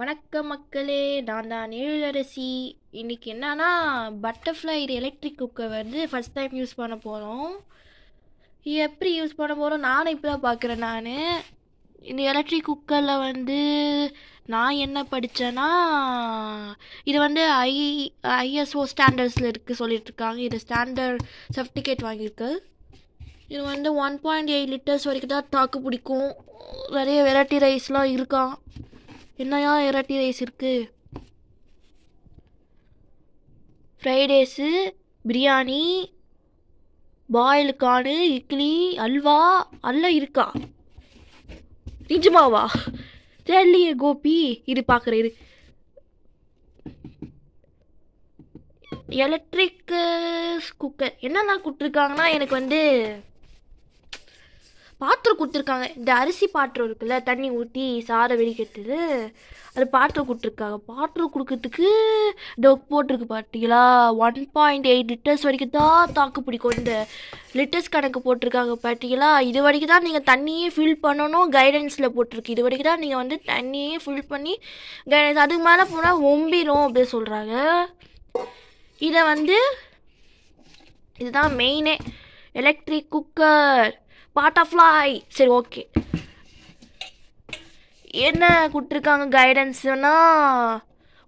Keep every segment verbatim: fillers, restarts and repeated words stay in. வணக்கம் மக்களே, நான் தான் எழிலரசி. இன்றைக்கி என்னன்னா பட்டர்ஃப்ளை எலக்ட்ரிக் குக்கர் வந்து ஃபஸ்ட் டைம் யூஸ் பண்ண போகிறோம். எப்படி யூஸ் பண்ண போகிறோம் நானும் இப்போ தான் பார்க்குறேன். நான் இந்த எலக்ட்ரிக் குக்கரில் வந்து நான் என்ன படித்தேன்னா, இது வந்து ஐ ஐஎஸ்ஓ ஸ்டாண்டர்ட்ஸில் இருக்குது சொல்லிட்டுருக்காங்க. இது ஸ்டாண்டர்ட் சர்டிஃபிகேட் வாங்கியிருக்கு. இது வந்து ஒன் பாயிண்ட் எயிட் லிட்டர்ஸ் வரைக்கும் தான் தாக்கு பிடிக்கும். நிறைய வெரைட்டி ரைஸ்லாம் இருக்கான். என்னையா வெரைட்டி ரைஸ் இருக்குது? ஃப்ரைட் ரைஸு, பிரியாணி, பாயிலுக்கானு, இட்லி, அல்வா எல்லாம் இருக்கா? நிஜமாவா? தெரியலையே கோபி, இது பார்க்குற இது எலக்ட்ரிக் குக்கர் என்னெல்லாம் கொடுத்துருக்காங்கன்னா, எனக்கு வந்து பாத்திரம் கொடுத்துருக்காங்க. இந்த அரிசி பாத்திரம் இருக்குல்ல, தண்ணி ஊற்றி சாரை வெடிக்கிறது, அது பாத்திரம் கொடுத்துருக்காங்க. பாத்திரம் கொடுக்கறதுக்கு டொக் போட்டிருக்கு பார்த்தீங்களா. ஒன் பாயிண்ட் எயிட் லிட்டர்ஸ் வரைக்கும் தான் தாக்கு பிடிக்கும். இந்த லிட்டர்ஸ் கணக்கு போட்டிருக்காங்க பார்த்தீங்களா. இது வரைக்கும் தான் நீங்கள் தண்ணியே ஃபில் பண்ணணும் கைடன்ஸில் போட்டிருக்கு. இது வரைக்கும் தான் நீங்கள் வந்து தண்ணியே ஃபில் பண்ணி கைடன்ஸ், அதுக்கு மேலே போனால் ஒம்பிடும் அப்படின்னு சொல்கிறாங்க. இதை வந்து இதுதான் மெயினே எலக்ட்ரிக் குக்கர் பட்டர்ஃப்ளை. சரி, ஓகே, என்ன கொடுத்துருக்காங்க கைடன்ஸுன்னா,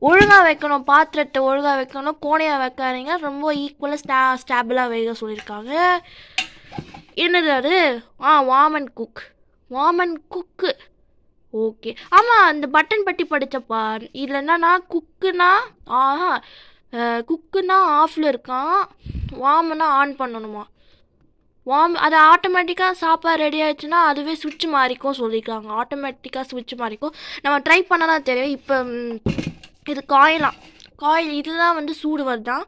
ஒழுங்காக வைக்கணும், பாத்திரத்தை ஒழுங்காக வைக்கணும், கோணையாக வைக்காதீங்க, ரொம்ப ஈக்குவலாக ஸ்டா ஸ்டாபிளாக வைக்க சொல்லியிருக்காங்க. என்னது அது? ஆ, வாமன் குக் வாமன் குக்கு ஓகே. ஆமாம், அந்த பட்டன் பட்டி படித்தப்பா. இதில் என்னன்னா குக்குன்னா ஆஹா குக்குன்னா ஆஃபில் இருக்கான், வாமன்னா ஆன் பண்ணணுமா. வாம் அது ஆட்டோமேட்டிக்காக சாப்பாடு ரெடி ஆகிடுச்சுன்னா அதுவே சுவிட்ச் மாறிக்கும் சொல்லியிருக்காங்க. ஆட்டோமேட்டிக்காக சுவிட்ச் மாறிக்கும். நம்ம ட்ரை பண்ணலாம் தெரியும். இப்போ இது காயிலாம் காயில் இதெல்லாம் வந்து சூடு வருதான்.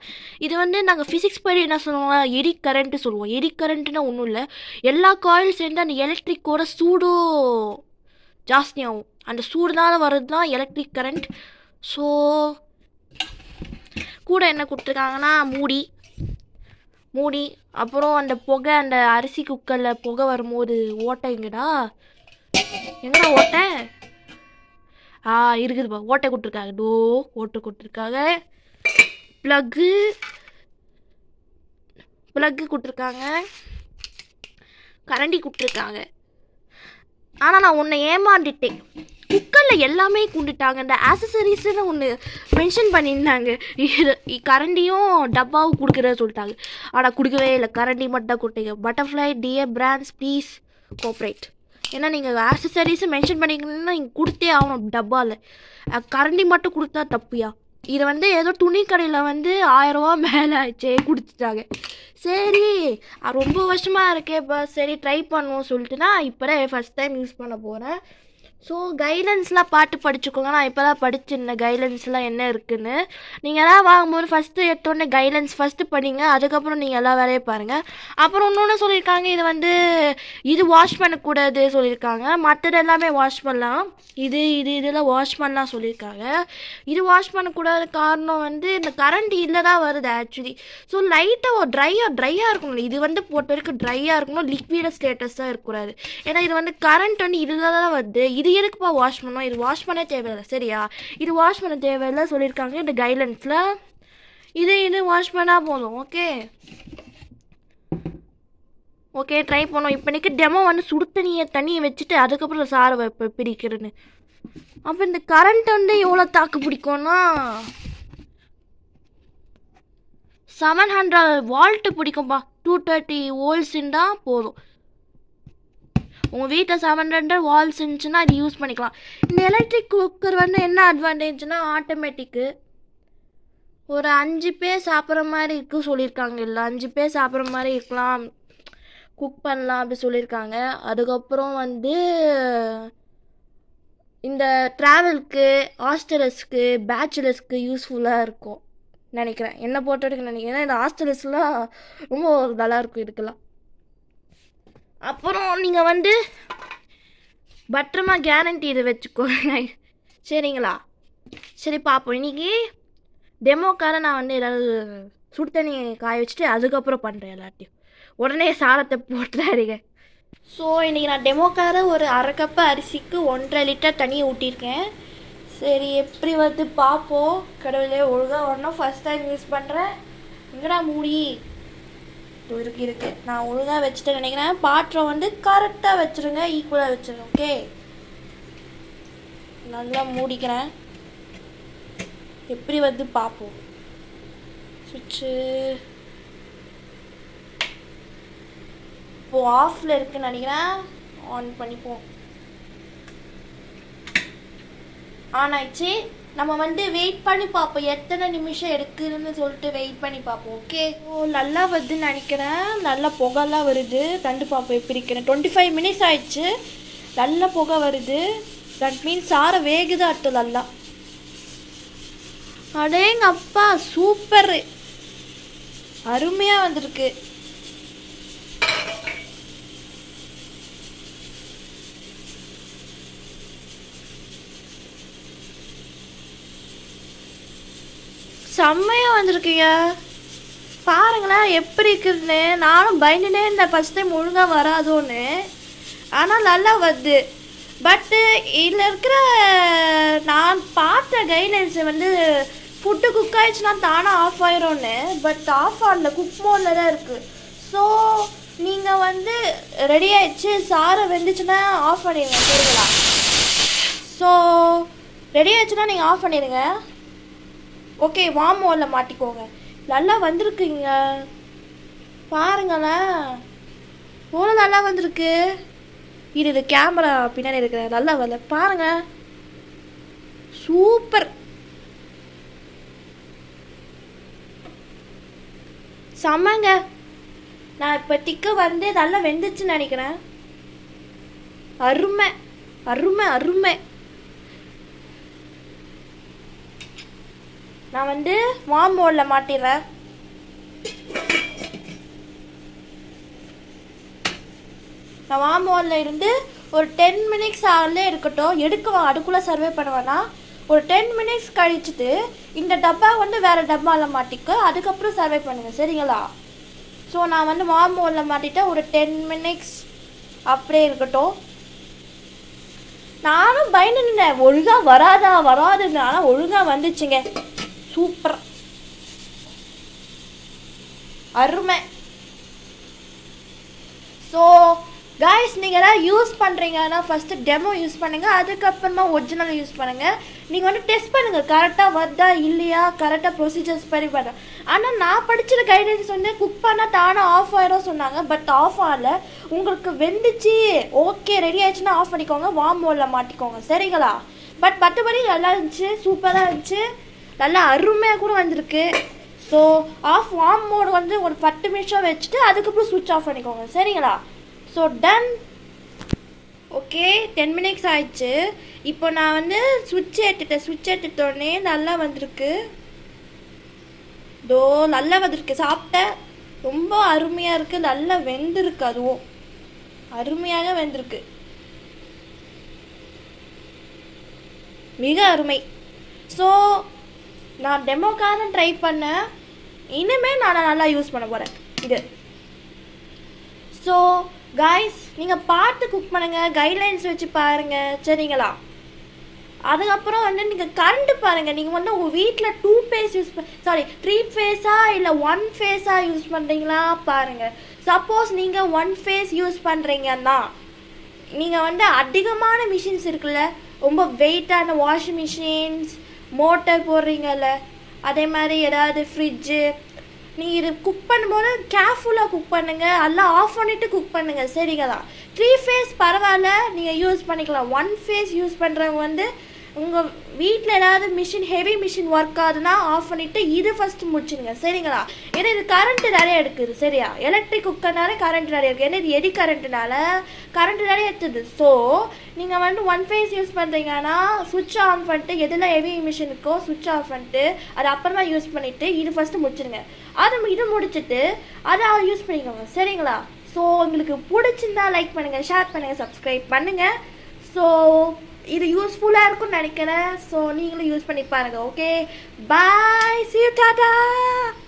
இது வந்து நாங்கள் ஃபிசிக்ஸ் படி என்ன சொல்லுவோம்னா எடி கரண்ட்டு சொல்லுவோம். எடி கரண்ட்டுன்னா ஒன்றும் இல்லை, எல்லா காயில் சேர்ந்து அந்த எலக்ட்ரிக்கோட சூடு ஜாஸ்தியாகும். அந்த சூடுனால வர்றது தான் எலக்ட்ரிக் கரண்ட். ஸோ கூட என்ன கொடுத்துருக்காங்கன்னா மூடி மூடி அப்புறம் அந்த புகை, அந்த அரிசி குக்கரில் புகை வரும்போது ஓட்டைங்கடா எங்கடா ஓட்டை ஆ இருக்குதுப்பா, ஓட்டை கொடுத்துருக்காங்க. டோ ஓட்டை கொடுத்துருக்காங்க. ப்ளக்கு ப்ளக்கு கொடுத்துருக்காங்க. கரண்டி கொடுத்துருக்காங்க. ஆனால் நான் உன்னை ஏமாந்துட்டேன். குக்கரில் எல்லாமே குண்டுட்டாங்க. இந்த ஆக்சசரிஸ்ன்னு ஒன்று மென்ஷன் பண்ணியிருந்தாங்க, இது கரண்டியும் டப்பாவும் கொடுக்குறத சொல்லிட்டாங்க. ஆனால் கொடுக்கவே இல்லை, கரண்டி மட்டும் கொடுத்தீங்க. Butterfly dear brands please cooperate. ஏன்னா நீங்கள் ஆக்சசரிஸை மென்ஷன் பண்ணிங்கன்னா நீங்கள் கொடுத்தே ஆகணும். டப்பாவில் கரண்டி மட்டும் கொடுத்தா தப்பியா? இது வந்து ஏதோ துணி கடையில் வந்து ஆயிரம் ரூபா மேலே ஆயிடுச்சே கொடுத்துட்டாங்க. சரி, ரொம்ப வருஷமாக இருக்கே இப்போ, சரி ட்ரை பண்ணுவோம் சொல்லிட்டுனா இப்போ தான் ஃபஸ்ட் டைம் யூஸ் பண்ண போகிறேன். ஸோ கைட்லைன்ஸ்லாம் பாட்டு படிச்சுக்கோங்க. நான் இப்போ தான் படிச்சிருந்தேன் கைட்லைன்ஸ்லாம் என்ன இருக்குதுன்னு. நீங்கள் எல்லாம் வாங்கும்போது ஃபஸ்ட்டு எடுத்தோடனே கைட்லைன்ஸ் ஃபஸ்ட்டு படிங்க, அதுக்கப்புறம் நீங்கள் எல்லா வேலையை பாருங்கள். அப்புறம் இன்னொன்று சொல்லியிருக்காங்க, இது வந்து இது வாஷ் பண்ணக்கூடாது சொல்லியிருக்காங்க. மற்றது எல்லாமே வாஷ் பண்ணலாம், இது இது இதெல்லாம் வாஷ் பண்ணலாம் சொல்லியிருக்காங்க. இது வாஷ் பண்ணக்கூடாத காரணம் வந்து இந்த கரண்ட் இதில் தான் வருது ஆக்சுவலி. ஸோ லைட்டாக ஒரு ட்ரையாக ட்ரையாக இருக்கணும். இது வந்து போட்ட வரைக்கும் ட்ரையாக இருக்கணும், லிக்விட் ஸ்டேட்டஸாக இருக்கக்கூடாது. ஏன்னா இது வந்து கரண்ட் வந்து இதில் தான் வருது. இது எதுக்குப்பா வாஷ் பண்ணோம்? இது வாஷ் பண்ண தேவையில்லை, சரியா? இது வாஷ் பண்ண தேவையில்லை சொல்லியிருக்காங்க இந்த கைட்லைன்ஸில். இது இது வாஷ் பண்ணால் போதும். ஓகே ஓகே ட்ரை பண்ணோம். இப்போனிக்கு டெமோ வந்து சுடு தண்ணியை தண்ணியை வச்சுட்டு அதுக்கப்புறம் சாறு வைப்ப பிடிக்கிறேன்னு. அப்போ இந்த கரண்ட் வந்து எவ்வளோ தாக்கு பிடிக்கும்னா செவன் ஹண்ட்ரட் வால்ட்டு பிடிக்கும்பா. டூ தேர்ட்டி வோல்ட்ஸுன்னு தான் போதும். உங்கள் வீட்டில் செவன் ஹண்ட்ரட் வால்ஸ் இருந்துச்சுன்னா அது யூஸ் பண்ணிக்கலாம். இந்த எலக்ட்ரிக் குக்கர் வந்து என்ன அட்வான்டேஜ்னால் ஆட்டோமேட்டிக்கு. ஒரு அஞ்சு பேர் சாப்பிட்ற மாதிரி இருக்குது சொல்லியிருக்காங்க. இல்லை, அஞ்சு பேர் சாப்பிட்ற மாதிரி இருக்கலாம், குக் பண்ணலாம் அப்படி சொல்லியிருக்காங்க. அதுக்கப்புறம் வந்து இந்த ட்ராவலுக்கு, ஹாஸ்டலர்ஸ்க்கு, பேச்சுலர்ஸ்க்கு யூஸ்ஃபுல்லாக இருக்கும் நினைக்கிறேன். என்னை பொறுத்த வரைக்கும் நினைக்கிறேன். ஏன்னா இந்த ஹாஸ்டலர்ஸ்லாம் ரொம்ப நல்லாயிருக்கும் இதுக்கெல்லாம். அப்புறம் நீங்கள் வந்து பத்திரமா கேரண்டி இதை வச்சுக்கோங்க, சரிங்களா? சரி பார்ப்போம். இன்றைக்கி டெமோக்காக நான் வந்து ஏதாவது சுடு தண்ணி காய வச்சுட்டு அதுக்கப்புறம் பண்ணுறேன். எல்லாத்தையும் உடனே சாரத்தை போட்டுறாருங்க. ஸோ இன்றைக்கி நான் டெமோக்காக ஒரு அரை கப்பு அரிசிக்கு ஒன்றரை லிட்டர் தண்ணியை ஊற்றிருக்கேன். சரி எப்படி வந்து பாப்போம். கடவுளே ஒழுங்கா வரணும். ஃபர்ஸ்ட் டைம் யூஸ் பண்ணுறேன். எங்கடா மூடி இருக்கு இருக்கு நான் ஒழுங்காக வச்சுட்டேன் நினைக்கிறேன். பாத்திரம் வந்து கரெக்டாக வச்சுருங்க, ஈக்குவலாக வச்சுருங்க. ஓகே நல்லா மூடிக்கிறேன். எப்படி வந்து பார்ப்போம். சுவிட்சு இப்போ ஆஃபில் இருக்குன்னு நினைக்கிறேன். ஆன் பண்ணிப்போம். ஆன் ஆயிடுச்சு. நம்ம வந்து வெயிட் பண்ணி பார்ப்போம் எத்தனை நிமிஷம் எடுக்குதுன்னு சொல்லிட்டு வெயிட் பண்ணி பார்ப்போம். ஓகே ஓ நல்லா வருதுன்னு நினைக்கிறேன். நல்லா புகைலாம் வருது. ரெண்டு பார்ப்போம் எப்படி இருக்குன்னு. டுவெண்ட்டி ஃபைவ் மினிட்ஸ் ஆயிடுச்சு. நல்லா புகை வருது. தட் மீன்ஸ் சாரை வேகுதான் அர்த்தம். நல்லா அடேங்க அப்பா சூப்பர் அருமையாக வந்திருக்கு. செம்மையா வந்திருக்குங்க. பாருங்களேன் எப்படி இருக்குதுன்னு. நானும் பயந்துனே இருந்தேன் ஃபஸ்ட் டைம் ஒழுங்காக வராதோன்னு. ஆனால் நல்லா வருது. பட்டு இதில் இருக்கிற நான் பார்த்த கைட்லைன்ஸ் வந்து ஃபுட்டு குக் ஆகிடுச்சுன்னா தானாக ஆஃப் ஆகிரும்னு. பட் ஆஃப் ஆகல, குக் மோடில் தான் இருக்குது. ஸோ நீங்கள் வந்து ரெடி ஆகிடுச்சு சாரை வெந்துச்சுன்னா ஆஃப் பண்ணிடுங்க சரிங்களா. ஸோ ரெடி ஆகிடுச்சுன்னா நீங்கள் ஆஃப் பண்ணிடுங்க. ஓகே வார்ம் ஓவனில் மாட்டிக்கோங்க. நல்லா வந்திருக்குங்க. பாருங்களேன் ஓ நல்லா வந்திருக்கு. இது இது கேமரா பின்னாடி இருக்கிற நல்லா வரல பாருங்க. சூப்பர் செம்மங்க. நான் இப்போதிக்கு வந்து நல்லா வெந்துச்சுன்னு நினைக்கிறேன். அருமை அருமை அருமை. நான் வந்து வார்ம் மோடில் மாட்டிடுறேன். நான் வார்ம் மோடில் இருந்து ஒரு டென் மினிட்ஸ் ஆகலே இருக்கட்டும். எடுக்குவேன் அதுக்குள்ளே சர்வே பண்ணுவேன்னா ஒரு டென் மினிட்ஸ் கழிச்சுட்டு இந்த டப்பா வந்து வேறு டப்பாவில் மாட்டிக்க அதுக்கப்புறம் சர்வே பண்ணுங்கள் சரிங்களா. ஸோ நான் வந்து வார்ம் மோடில் மாட்டிட்டேன். ஒரு டென் மினிட்ஸ் அப்படியே இருக்கட்டும். நானும் பயந்துட்டேன் ஒழுங்காக வராதா வராதுன்னு. ஆனால் ஒழுங்காக வந்துச்சுங்க. சூப்பர் அருமை. ஸோ காய்ஸ் நீங்கள் தான் யூஸ் பண்ணுறீங்கன்னா ஃபஸ்ட்டு டெமோ யூஸ் பண்ணுங்கள், அதுக்கப்புறமா ஒரிஜினல் யூஸ் பண்ணுங்கள். நீங்கள் வந்து டெஸ்ட் பண்ணுங்கள் கரெக்டாக வருதா இல்லையா, கரெக்டாக ப்ரொசீஜர்ஸ் படி பண்ண. ஆனால் நான் படிச்சிருக்க கைடன்ஸ் வந்து குக் பண்ணால் தானே ஆஃப் ஆயிரும் சொன்னாங்க. பட் ஆஃப் ஆகல. உங்களுக்கு வெந்துச்சு ஓகே ரெடி ஆயிடுச்சுன்னா ஆஃப் பண்ணிக்கோங்க. வார்ம் மோடில் மாட்டிக்கோங்க சரிங்களா. பட் மற்றபடி நல்லா இருந்துச்சு, சூப்பராக இருந்துச்சு, நல்லா அருமையாக கூட வந்திருக்கு. ஸோ ஆஃப் வார்ம் மோடு வந்து ஒரு பத்து நிமிஷம் வச்சுட்டு அதுக்கப்புறம் சுவிட்ச் ஆஃப் பண்ணிக்கோங்க சரிங்களா. So done. Okay ten minutes ஆயிடுச்சு. இப்போ நான் வந்து சுவிட்ச் எடுத்துட்டேன். சுவிட்ச் எடுத்துட்டோடனே நல்லா வந்திருக்கு. தோ நல்லா வந்திருக்கு. சாப்பிட்டேன் ரொம்ப அருமையாக இருக்குது. நல்லா வெந்திருக்கு. அதுவும் அருமையாக வெந்திருக்கு. மிக அருமை. ஸோ நான் டெமோக்காக ட்ரை பண்ணேன். இனிமேல் நான் நல்லா யூஸ் பண்ண போகிறேன் இது. ஸோ கைஸ் நீங்கள் பார்த்து குக் பண்ணுங்கள், கைட்லைன்ஸ் வச்சு பாருங்கள் சரிங்களா. அதுக்கப்புறம் வந்து நீங்கள் கரண்ட் பாருங்கள். நீங்கள் வந்து உங்கள் வீட்டில் டூ ஃபேஸ் யூஸ் பண் சாரி த்ரீ ஃபேஸாக இல்லை ஒன் ஃபேஸாக யூஸ் பண்ணுறீங்களா பாருங்கள். சப்போஸ் நீங்கள் ஒன் ஃபேஸ் யூஸ் பண்ணுறீங்கன்னா நீங்கள் வந்து அதிகமான மிஷின்ஸ் இருக்குல்ல, ரொம்ப வெயிட்டான வாஷிங் மிஷின்ஸ், மோட்டர் போடுறீங்கல்ல, அதே மாதிரி ஏதாவது ஃப்ரிட்ஜு, நீங்கள் இது குக் பண்ணும்போது கேர்ஃபுல்லாக குக் பண்ணுங்கள். எல்லாம் ஆஃப் பண்ணிவிட்டு குக் பண்ணுங்கள் சரிங்களா. த்ரீ ஃபேஸ் பரவாயில்ல நீங்கள் யூஸ் பண்ணிக்கலாம். ஒன் ஃபேஸ் யூஸ் பண்ணுறவங்க வந்து உங்கள் வீட்டில் ஏதாவது மிஷின் ஹெவி மிஷின் ஒர்க் ஆகுதுன்னா ஆஃப் பண்ணிவிட்டு இது ஃபஸ்ட்டு முடிச்சுடுங்க சரிங்களா. ஏன்னா இது கரண்ட்டு நிறையா எடுக்குது சரியா. எலக்ட்ரிக் குக்கர்னால கரண்ட் நிறையா இருக்குது. ஏன்னா இது எடி கரண்ட்டுனால கரண்ட்டு நிறையா எடுத்துது. ஸோ நீங்கள் வந்து ஒன் ஃபேஸ் யூஸ் பண்ணுறீங்கன்னா சுவிட்ச் ஆன் பண்ணிட்டு எதில் ஹெவி மிஷின் இருக்கோ சுவிட்ச் ஆஃப் பண்ணிட்டு அது அப்புறமா யூஸ் பண்ணிவிட்டு இது ஃபஸ்ட்டு முடிச்சுடுங்க. அது இது முடிச்சுட்டு அதை யூஸ் பண்ணிக்கோங்க சரிங்களா. ஸோ உங்களுக்கு பிடிச்சிருந்தா லைக் பண்ணுங்கள், ஷேர் பண்ணுங்கள், சப்ஸ்கிரைப் பண்ணுங்கள். ஸோ இது யூஸ்ஃபுல்லாக இருக்கும்னு நினைக்கிறேன். ஸோ நீங்களும் யூஸ் பண்ணி பாருங்கள். Okay bye, see you, Tata.